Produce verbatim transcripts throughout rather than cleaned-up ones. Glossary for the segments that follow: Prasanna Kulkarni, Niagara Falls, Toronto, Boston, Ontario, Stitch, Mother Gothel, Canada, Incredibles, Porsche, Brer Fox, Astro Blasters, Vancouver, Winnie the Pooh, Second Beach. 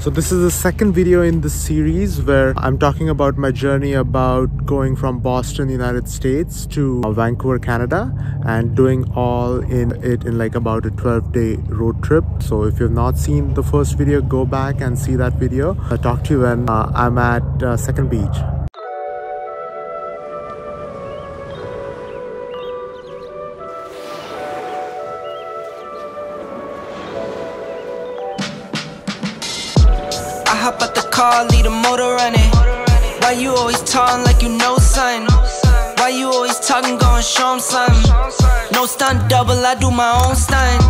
So this is the second video in this series where I'm talking about my journey about going from Boston, United States to Vancouver, Canada, and doing all in it in like about a twelve day road trip. So if you've not seen the first video, go back and see that video. I'll talk to you when uh, I'm at uh, Second Beach. Hop out the car, leave the motor running. Why you always talking like you know something? Why you always talking, go and show them something? No stunt double, I do my own stunt.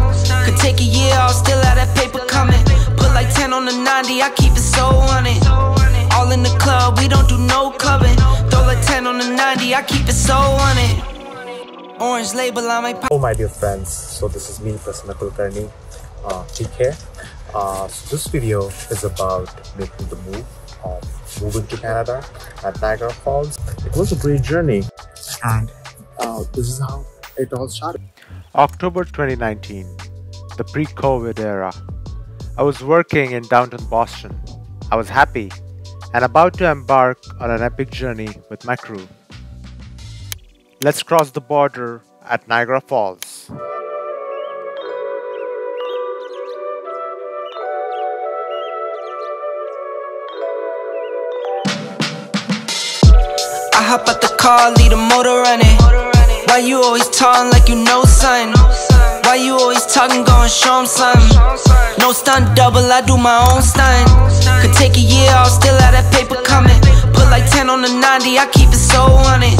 Could take a year off, still have that paper coming. Put like ten on the ninety, I keep it so on it. All in the club, we don't do no clubbing. Throw like ten on the ninety, I keep it so on it. Orange label on my pocket. Oh my dear friends, so this is me, Prasanna Kulkarni, uh, T K. Uh, so this video is about making the move of moving to Canada at Niagara Falls. It was a great journey, and uh, this is how it all started. October twenty nineteen, the pre-COVID era. I was working in downtown Boston. I was happy and about to embark on an epic journey with my crew. Let's cross the border at Niagara Falls. Hop out the car, leave the motor running. Why you always talking like you know something? Why you always talking, go and show them something? No stunt double, I do my own stunt. Could take a year off, still have that paper coming. Put like ten on the ninety, I keep it so on it.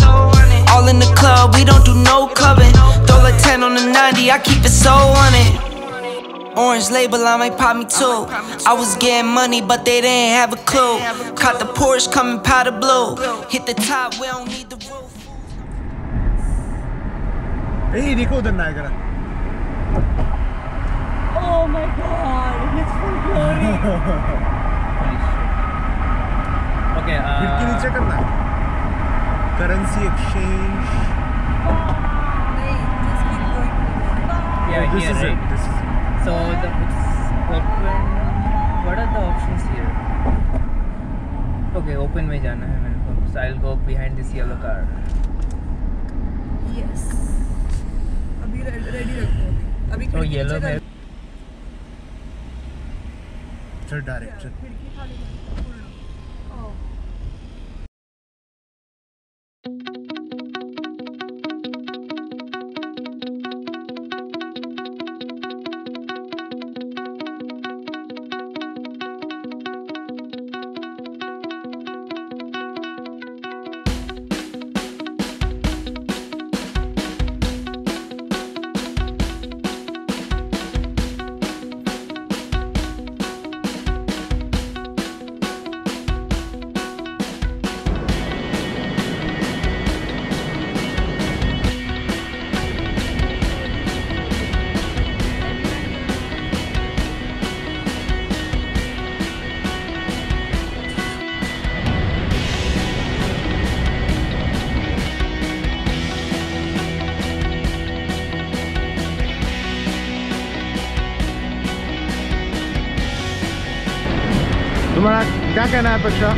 All in the club, we don't do no clubbing. Throw like ten on the ninety, I keep it so on it. Orange label, I might pop me too. I was getting money, but they didn't have a clue. Caught the Porsche coming powder blue. Hit the top, we don't need the roof. Hey, look at the Niagara. Oh my God, it's full glory. Okay, uh... currency exchange. Yeah, this is it. This is it. So the, it's open. What are the options here? Okay, open mein jana hai mereko. So I'll go behind this yellow car. Yes. Abhi ready rakho. Abhi so yellow hai. Third direction. Oh. तुम्हारा क्या कहना है बच्चा?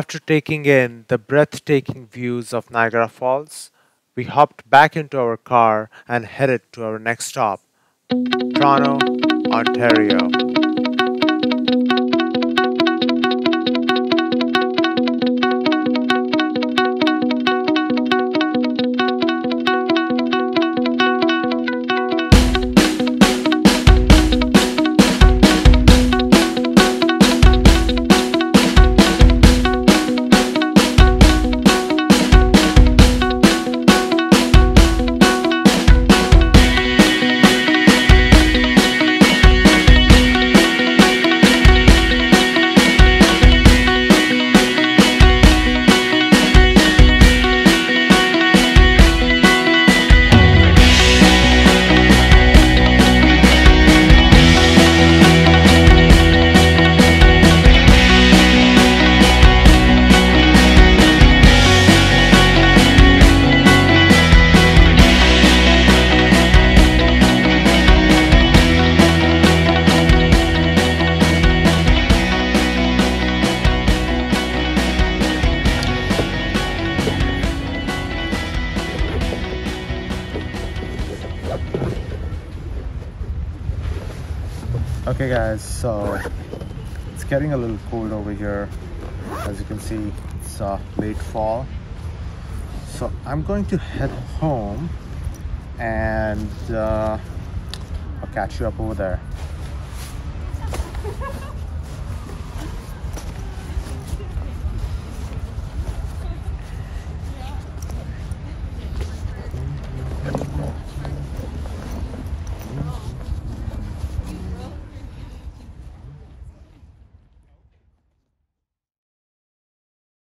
After taking in the breathtaking views of Niagara Falls, we hopped back into our car and headed to our next stop, Toronto, Ontario. Okay guys, so it's getting a little cold over here. As you can see, it's uh, late fall. So I'm going to head home and uh, I'll catch you up over there.